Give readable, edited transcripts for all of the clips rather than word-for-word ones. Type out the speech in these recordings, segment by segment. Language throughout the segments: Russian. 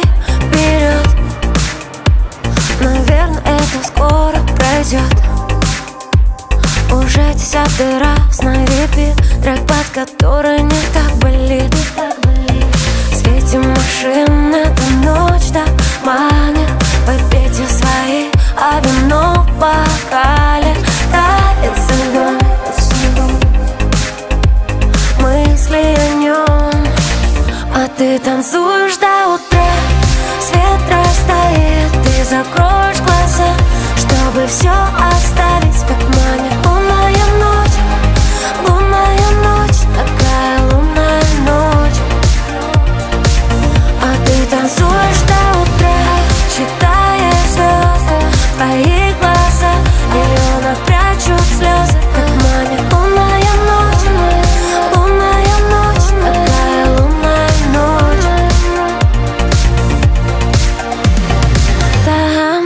Иди вперед, наверное, это скоро пройдет. Уже десятый раз на репит, трек, под который не так болит. Светим машин, эта ночь так манит, попейте свои, а вино в бокале тает снегом. Мысли о нем, а ты танцуешь до утра. Свет растает, ты закроешь глаза, чтобы все оставить, как манит. Лунная ночь, такая лунная ночь, а ты танцуешь до утра, читаешь звезды, твои глаза, миллионов прячут слезы, как манит. Лунная ночь, такая лунная ночь. Там,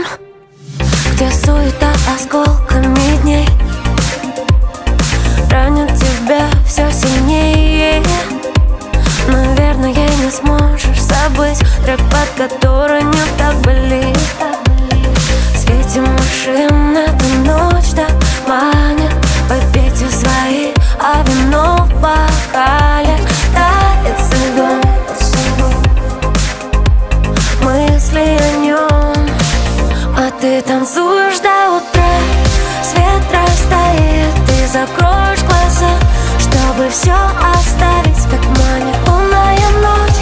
где суета осколками дней ранит тебя все сильнее, наверное, не сможешь забыть трек, под который не так болит. Светим машин, эта ночь так манит, попейте свои, а вино в бокале тает снегом. Мысли о нем, а ты танцуешь до утра. Свет растает, ты закроешь глаза, чтобы все оставить, как манит. Лунная ночь.